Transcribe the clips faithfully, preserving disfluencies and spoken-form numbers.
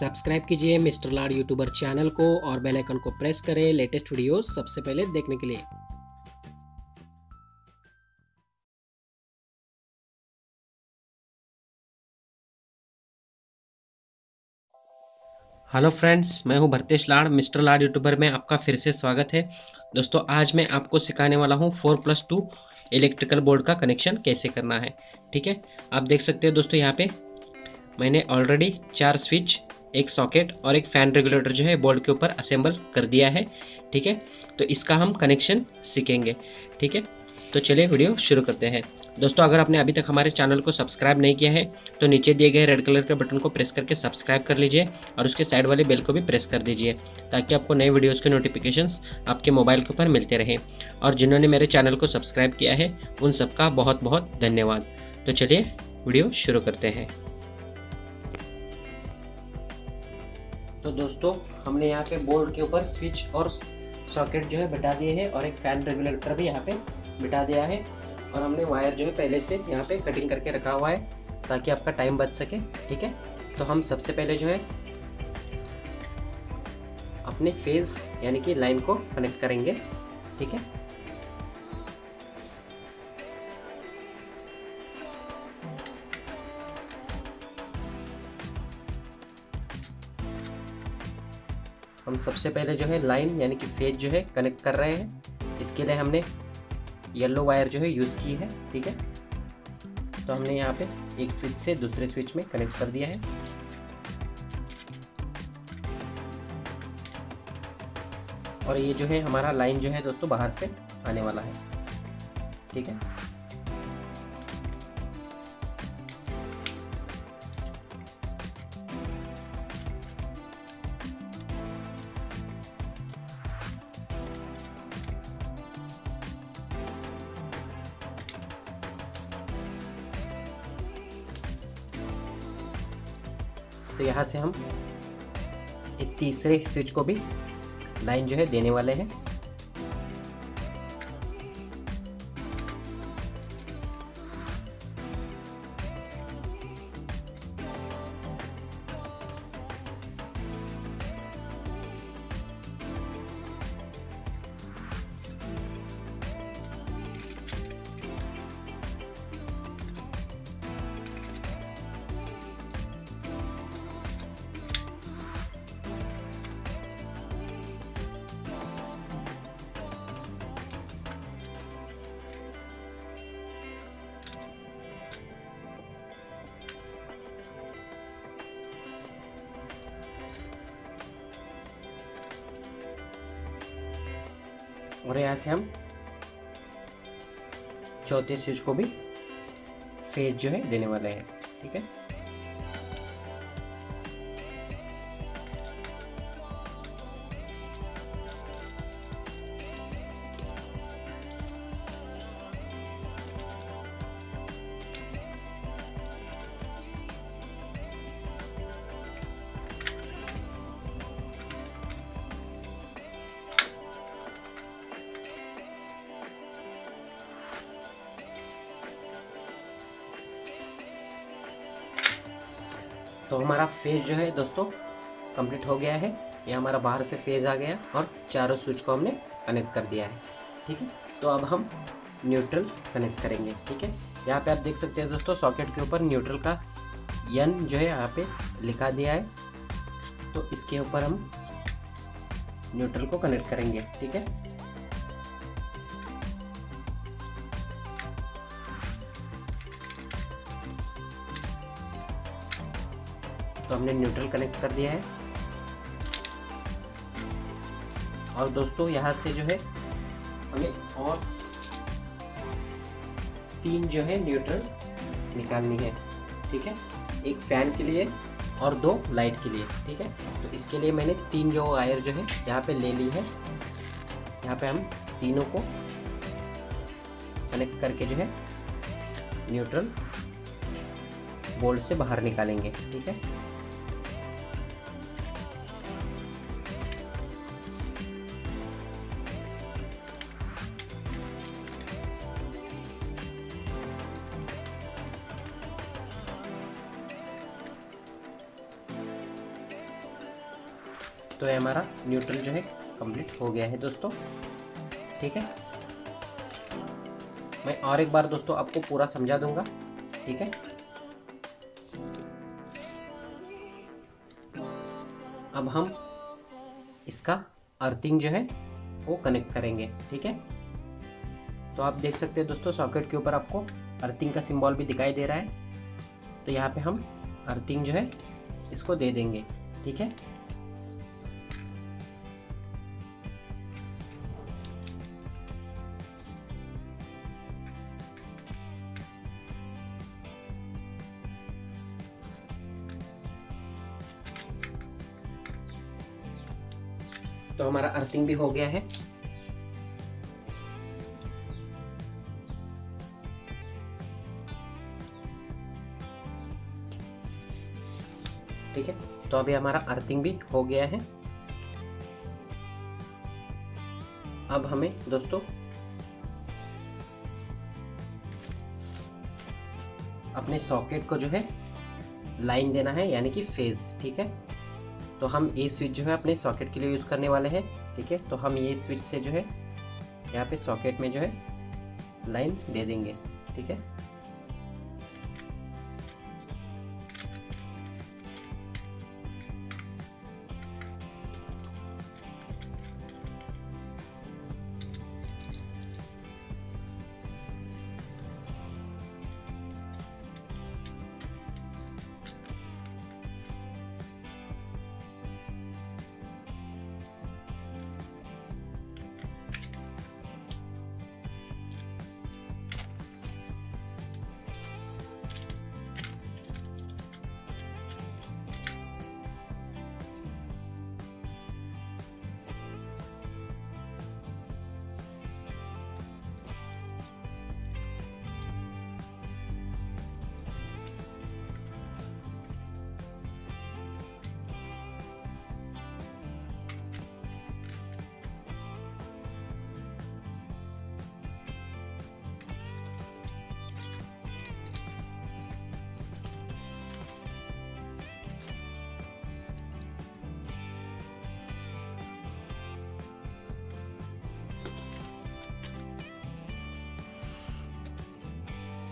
Subscribe कीजिए mister लाड YouTuber channel को और बेल आइकन को प्रेस करें लेटेस्ट वीडियोस सबसे पहले देखने के लिए। हेलो फ्रेंड्स, मैं हूं भरतेश लाड, मिस्टर लाड यूट्यूबर में आपका फिर से स्वागत है। दोस्तों, आज मैं आपको सिखाने वाला हूं four plus two electrical board का कनेक्शन कैसे करना है। ठीक है, आप देख सकते हैं दोस्तों, यहां पे मैंने ऑलरेडी चार स्विच, एक सॉकेट और एक फ़ैन रेगुलेटर जो है बोर्ड के ऊपर असेंबल कर दिया है। ठीक है, तो इसका हम कनेक्शन सीखेंगे। ठीक है, तो चलिए वीडियो शुरू करते हैं। दोस्तों, अगर आपने अभी तक हमारे चैनल को सब्सक्राइब नहीं किया है तो नीचे दिए गए रेड कलर के बटन को प्रेस करके सब्सक्राइब कर लीजिए और उसके साइड वाले बेल को भी प्रेस कर दीजिए ताकि आपको नए वीडियोस के नोटिफिकेशंस आपके मोबाइल के ऊपर मिलते रहें। और जिन्होंने मेरे चैनल को सब्सक्राइब किया है उन सबका बहुत बहुत धन्यवाद। तो चलिए वीडियो शुरू करते हैं। तो दोस्तों, हमने यहाँ पे बोर्ड के ऊपर स्विच और सॉकेट जो है बिठा दिए हैं और एक फैन रेगुलेटर भी यहाँ पे बिठा दिया है और हमने वायर जो है पहले से यहाँ पे कटिंग करके रखा हुआ है ताकि आपका टाइम बच सके। ठीक है, तो हम सबसे पहले जो है अपने फेज यानी कि लाइन को कनेक्ट करेंगे। ठीक है, हम सबसे पहले जो है लाइन यानी कि फेज जो है कनेक्ट कर रहे हैं। इसके लिए हमने येलो वायर जो है यूज़ की है। ठीक है, तो हमने यहाँ पे एक स्विच से दूसरे स्विच में कनेक्ट कर दिया है। और ये जो है हमारा लाइन जो है दोस्तों बाहर से आने वाला है। ठीक है, तो यहाँ से हम एक तीसरे स्विच को भी लाइन जो है देने वाले हैं। और यहाँ से हम चौथे स्विच को भी फेज जो है देने वाले हैं। ठीक है, तो हमारा फेज जो है दोस्तों कंप्लीट हो गया है। यह हमारा बाहर से फेज आ गया और चारों स्विच को हमने कनेक्ट कर दिया है। ठीक है, तो अब हम न्यूट्रल कनेक्ट करेंगे। ठीक है, यहाँ पे आप देख सकते हैं दोस्तों, सॉकेट के ऊपर न्यूट्रल का एन जो है यहाँ पे लिखा दिया है, तो इसके ऊपर हम न्यूट्रल को कनेक्ट करेंगे। ठीक है, तो हमने न्यूट्रल कनेक्ट कर दिया है। और दोस्तों, यहाँ से जो है हमें और तीन जो है न्यूट्रल निकालनी है। ठीक है, एक फैन के लिए और दो लाइट के लिए। ठीक है, तो इसके लिए मैंने तीन जो वायर जो है यहाँ पे ले ली है। यहाँ पे हम तीनों को कनेक्ट करके जो है न्यूट्रल बोर्ड से बाहर निकालेंगे। ठीक है, तो ये हमारा न्यूट्रल जो है कंप्लीट हो गया है दोस्तों, ठीक है। मैं और एक बार दोस्तों आपको पूरा समझा दूंगा, ठीक है। अब हम इसका अर्थिंग जो है वो कनेक्ट करेंगे, ठीक है। तो आप देख सकते हैं दोस्तों सॉकेट के ऊपर आपको अर्थिंग का सिंबल भी दिखाई दे रहा है, तो यहाँ पे हम अर्थिंग जो है इसको दे देंगे, ठीक है। तो हमारा अर्थिंग भी हो गया है। ठीक है, तो अभी हमारा अर्थिंग भी हो गया है। अब हमें दोस्तों अपने सॉकेट को जो है लाइन देना है, यानी कि फेज, ठीक है। तो हम ये स्विच जो है अपने सॉकेट के लिए यूज़ करने वाले हैं, ठीक है। तो हम ये स्विच से जो है यहाँ पे सॉकेट में जो है लाइन दे देंगे, ठीक है।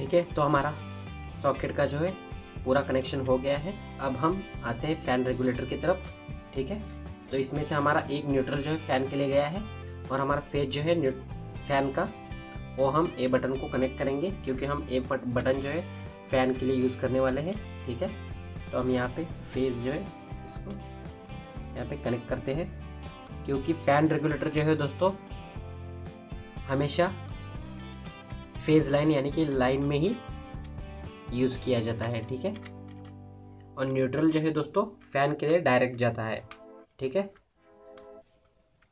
ठीक है, तो हमारा सॉकेट का जो है पूरा कनेक्शन हो गया है। अब हम आते हैं फैन रेगुलेटर की तरफ, ठीक है। तो इसमें से हमारा एक न्यूट्रल जो है फैन के लिए गया है और हमारा फेज जो है फैन का वो हम ए बटन को कनेक्ट करेंगे, क्योंकि हम ए बटन जो है फैन के लिए यूज़ करने वाले हैं, ठीक है। तो हम यहाँ पे फेज जो है इसको यहाँ पे कनेक्ट करते हैं, क्योंकि फैन रेगुलेटर जो है दोस्तों हमेशा फेज लाइन यानी कि लाइन में ही यूज़ किया जाता है, ठीक है। और न्यूट्रल जो है दोस्तों फैन के लिए डायरेक्ट जाता है, ठीक है।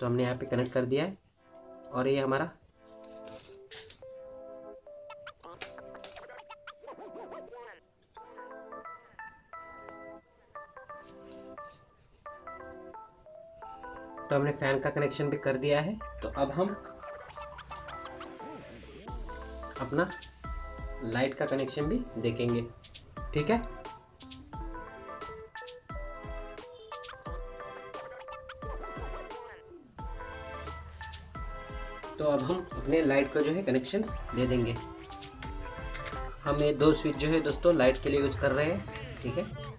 तो हमने यहाँ पे कनेक्ट कर दिया है और ये हमारा तो हमने फैन का कनेक्शन भी कर दिया है। तो अब हम अपना लाइट का कनेक्शन भी देखेंगे, ठीक है। तो अब हम अपने लाइट को जो है कनेक्शन दे देंगे। हम ये दो स्विच जो है दोस्तों लाइट के लिए यूज कर रहे हैं, ठीक है।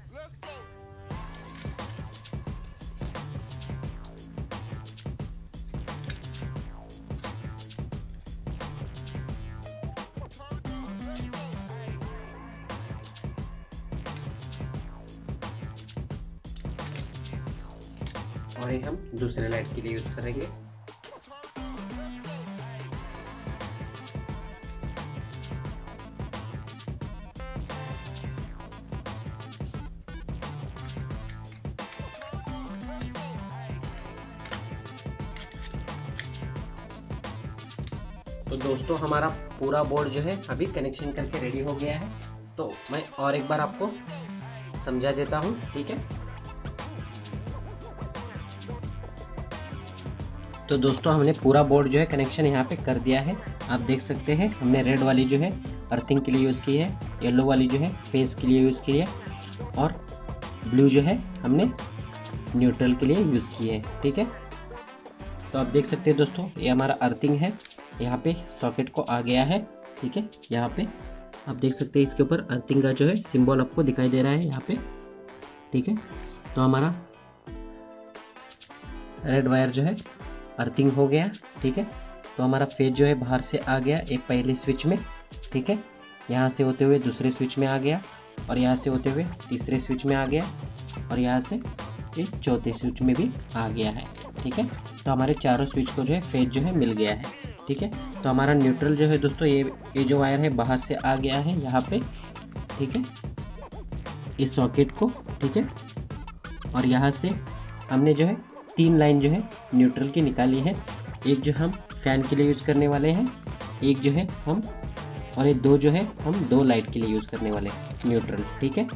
और ये हम दूसरे लाइट के लिए यूज करेंगे। तो दोस्तों हमारा पूरा बोर्ड जो है अभी कनेक्शन करके रेडी हो गया है। तो मैं और एक बार आपको समझा देता हूँ, ठीक है। तो दोस्तों हमने पूरा बोर्ड जो है कनेक्शन यहाँ पे कर दिया है। आप देख सकते हैं हमने रेड वाली जो है अर्थिंग के लिए यूज़ की है, येलो वाली जो है फेस के लिए यूज़ की है और ब्लू जो है हमने न्यूट्रल के लिए यूज़ किए हैं। ठीक है, तो आप देख सकते हैं दोस्तों ये हमारा अर्थिंग है, यहाँ पे सॉकेट को आ गया है। ठीक है, यहाँ पे आप देख सकते हैं इसके ऊपर अर्थिंग का जो है सिंबल आपको दिखाई दे रहा है यहाँ पे। ठीक है, तो हमारा रेड वायर जो है अर्थिंग हो गया। ठीक है, तो हमारा फेज जो है बाहर से आ गया एक पहले स्विच में। ठीक है, यहाँ से होते हुए दूसरे स्विच में आ गया, और यहाँ से होते हुए तीसरे स्विच में आ गया, और यहाँ से एक चौथे स्विच में भी आ गया है। ठीक है, तो हमारे चारों स्विच को जो है फेज जो है मिल गया है। ठीक है, तो हमारा न्यूट्रल जो है दोस्तों ये ये जो वायर है बाहर से आ गया है यहाँ पे। ठीक है, इस सॉकेट को। ठीक है, और यहाँ से हमने जो है तीन लाइन जो है न्यूट्रल की निकाली है। एक जो हम फैन के लिए यूज़ करने वाले हैं, एक जो है हम, और ये दो जो है हम दो लाइट के लिए यूज़ करने वाले न्यूट्रल। ठीक है,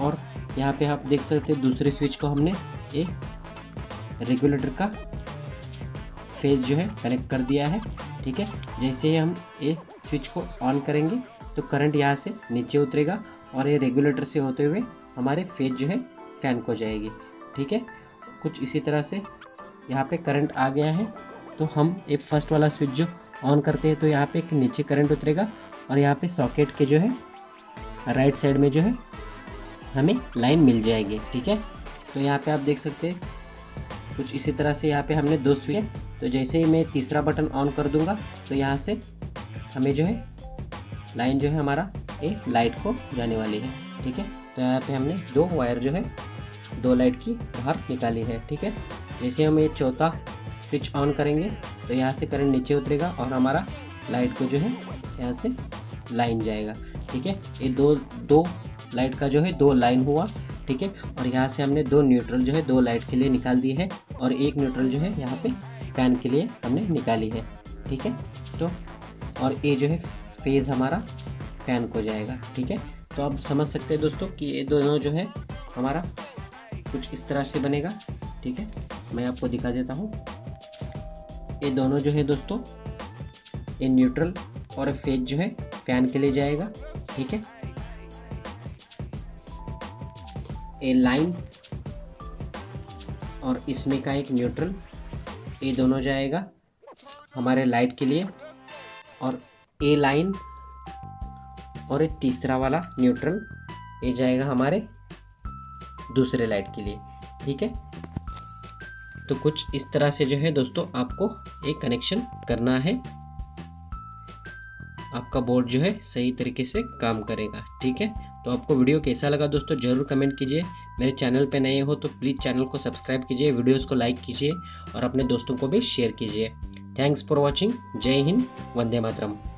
और यहाँ पे आप देख सकते हैं दूसरे स्विच को हमने एक रेगुलेटर का फेज जो है कनेक्ट कर दिया है। ठीक है, जैसे ही हम ये स्विच को ऑन करेंगे तो करंट यहाँ से नीचे उतरेगा और ये रेगुलेटर से होते हुए हमारे फेज जो है फैन को जाएगी। ठीक है, कुछ इसी तरह से यहाँ पे करंट आ गया है, तो हम एक फर्स्ट वाला स्विच जो ऑन करते हैं तो यहाँ पे एक नीचे करंट उतरेगा, और यहाँ पे सॉकेट के जो है राइट साइड में जो है हमें लाइन मिल जाएगी। ठीक है, तो यहाँ पे आप देख सकते हैं कुछ इसी तरह से यहाँ पे हमने दो स्विच है, तो जैसे ही मैं तीसरा बटन ऑन कर दूंगा तो यहाँ से हमें जो है लाइन जो है हमारा एक लाइट को जाने वाली है। ठीक है, तो यहाँ पे हमने दो वायर जो है दो लाइट की बाहर निकाली है। ठीक है, जैसे हम ये चौथा स्विच ऑन करेंगे तो यहाँ से करंट नीचे उतरेगा और हमारा लाइट को जो है यहाँ से लाइन जाएगा। ठीक है, ये दो दो लाइट का जो है दो लाइन हुआ। ठीक है, और यहाँ से हमने दो न्यूट्रल जो है दो लाइट के लिए निकाल दी है, और एक न्यूट्रल जो है यहाँ पे फैन के लिए हमने निकाली है। ठीक है, तो और ये जो है फेज़ हमारा फैन को जाएगा। ठीक है, तो आप समझ सकते हैं दोस्तों कि ये दोनों जो है हमारा कुछ इस तरह से बनेगा। ठीक है, मैं आपको दिखा देता हूँ। ये दोनों जो है दोस्तों ये न्यूट्रल और फेज जो है फैन के लिए जाएगा। ठीक है, ए लाइन और इसमें का एक न्यूट्रल, ये दोनों जाएगा हमारे लाइट के लिए, और ए लाइन और ये तीसरा वाला न्यूट्रल ये जाएगा हमारे दूसरे लाइट के लिए। ठीक है, तो कुछ इस तरह से जो है दोस्तों आपको एक कनेक्शन करना है, आपका बोर्ड जो है सही तरीके से काम करेगा। ठीक है, तो आपको वीडियो कैसा लगा दोस्तों ज़रूर कमेंट कीजिए। मेरे चैनल पे नए हो तो प्लीज़ चैनल को सब्सक्राइब कीजिए, वीडियोस को लाइक कीजिए और अपने दोस्तों को भी शेयर कीजिए। Thanks for watching. जय हिंद, वंदे मातरम।